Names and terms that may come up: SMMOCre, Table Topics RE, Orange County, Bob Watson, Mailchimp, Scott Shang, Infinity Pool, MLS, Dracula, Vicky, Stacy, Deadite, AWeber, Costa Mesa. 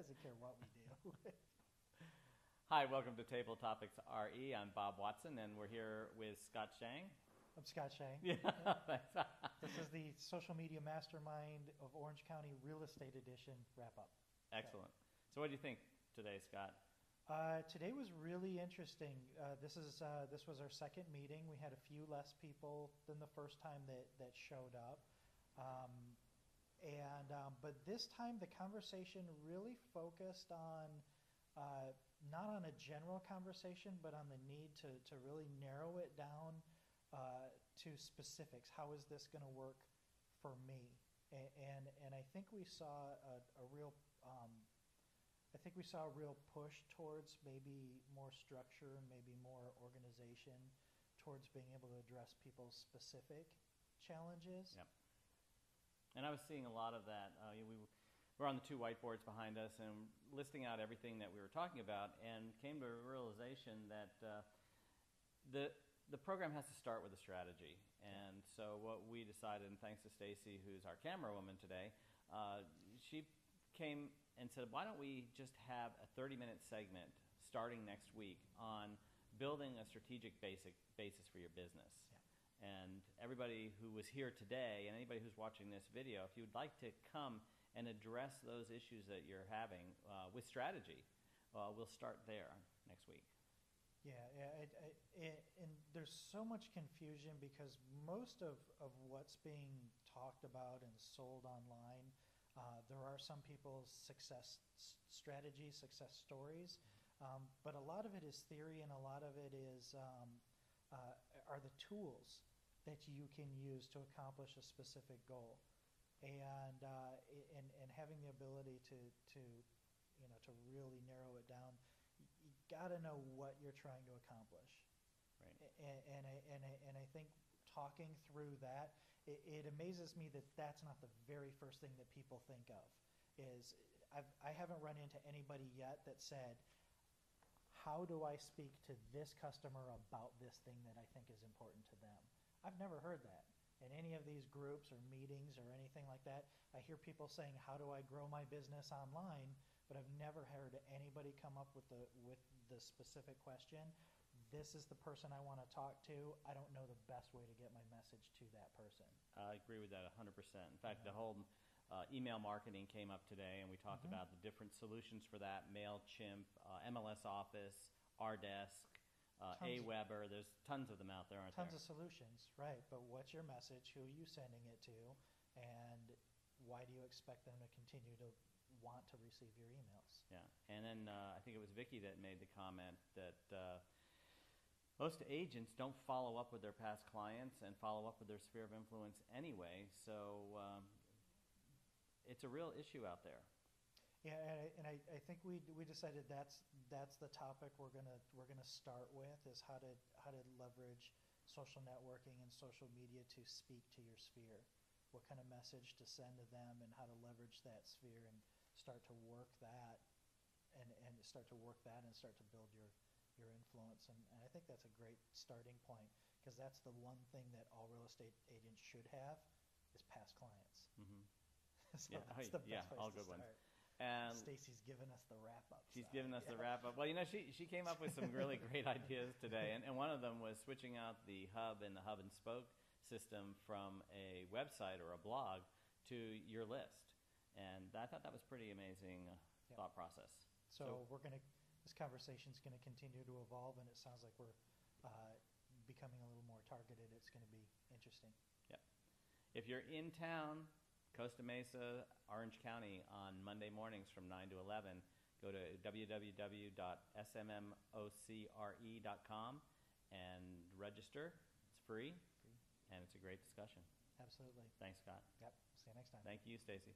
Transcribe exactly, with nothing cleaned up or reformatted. doesn't care what we do. Hi, welcome to Table Topics R E. I'm Bob Watson, and we're here with Scott Shang. I'm Scott Shang. Yeah, yeah. This is the social media mastermind of Orange County real estate edition wrap-up. Excellent. So, so what do you think today, Scott? Uh, today was really interesting. Uh, this is uh, this was our second meeting. We had a few less people than the first time that, that showed up. Um, and um, but this time the conversation really focused on uh, not on a general conversation, but on the need to, to really narrow it down uh, to specifics. How is this going to work for me? And, and and I think we saw a, a real um, I think we saw a real push towards maybe more structure and maybe more organization, towards being able to address people's specific challenges. Yep. And I was seeing a lot of that. Uh, we were on the two whiteboards behind us and listing out everything that we were talking about, and came to a realization that uh, the the program has to start with a strategy. And so what we decided, and thanks to Stacy, who's our camera woman today, uh, she came and said, why don't we just have a thirty-minute segment starting next week on building a strategic basic basis for your business. Yeah. And everybody who was here today and anybody who's watching this video, if you'd like to come and address those issues that you're having uh, with strategy, uh, we'll start there next week. Yeah, yeah I, I, I, and there's so much confusion because most of, of what's being talked about and sold online, uh, there are some people's success strategies, success stories, um, but a lot of it is theory, and a lot of it is um, uh, are the tools that you can use to accomplish a specific goal, and uh, and and having the ability to to you know to really narrow it down. You got to know what you're trying to accomplish, right? And, and I and I and I think talking through that, it, it amazes me that that's not the very first thing that people think of. Is I've I haven't run into anybody yet that said, "How do I speak to this customer about this thing that I think is important to them?" I've never heard that in any of these groups or meetings or anything like that. I hear people saying, "How do I grow my business online?" But I've never heard anybody come up with the with the specific question, this is the person I want to talk to, I don't know the best way to get my message to that person. I agree with that one hundred percent. In fact, yeah. The whole uh, email marketing came up today, and we talked mm-hmm. about the different solutions for that, Mailchimp, uh, M L S Office, R Desk, uh, AWeber. There's tons of them out there, aren't there? Tons of solutions, right, but what's your message, who are you sending it to, and why do you expect them to continue to want to receive your emails? Yeah, and then uh, I think it was Vicky that made the comment that uh, most agents don't follow up with their past clients and follow up with their sphere of influence anyway, so um, it's a real issue out there. Yeah, and I, and I, I think we we decided that's that's the topic we're gonna we're gonna start with, is how to how to leverage social networking and social media to speak to your sphere. What kind of message to send to them, and how to leverage that sphere and start to work that and, and start to work that and start to build your, your influence. And, and I think that's a great starting point, because that's the one thing that all real estate agents should have is past clients. Mm-hmm. So yeah, that's the best yeah, place all to good start. Ones. And Stacy's given us the wrap-up. She's so. given us yeah. the wrap-up. Well, you know, she, she came up with some really great ideas today, and, and one of them was switching out the hub and the hub and spoke system from a website or a blog to your list. And I thought that was pretty amazing uh, yep. thought process. So, so we're going to, this conversation's going to continue to evolve, and it sounds like we're uh, becoming a little more targeted. It's going to be interesting. Yep. If you're in town, Costa Mesa, Orange County, on Monday mornings from nine to eleven, go to w w w dot s m m o c r e dot com and register. It's free. And it's a great discussion. Absolutely. Thanks, Scott. Yep. See you next time. Thank you, Stacy.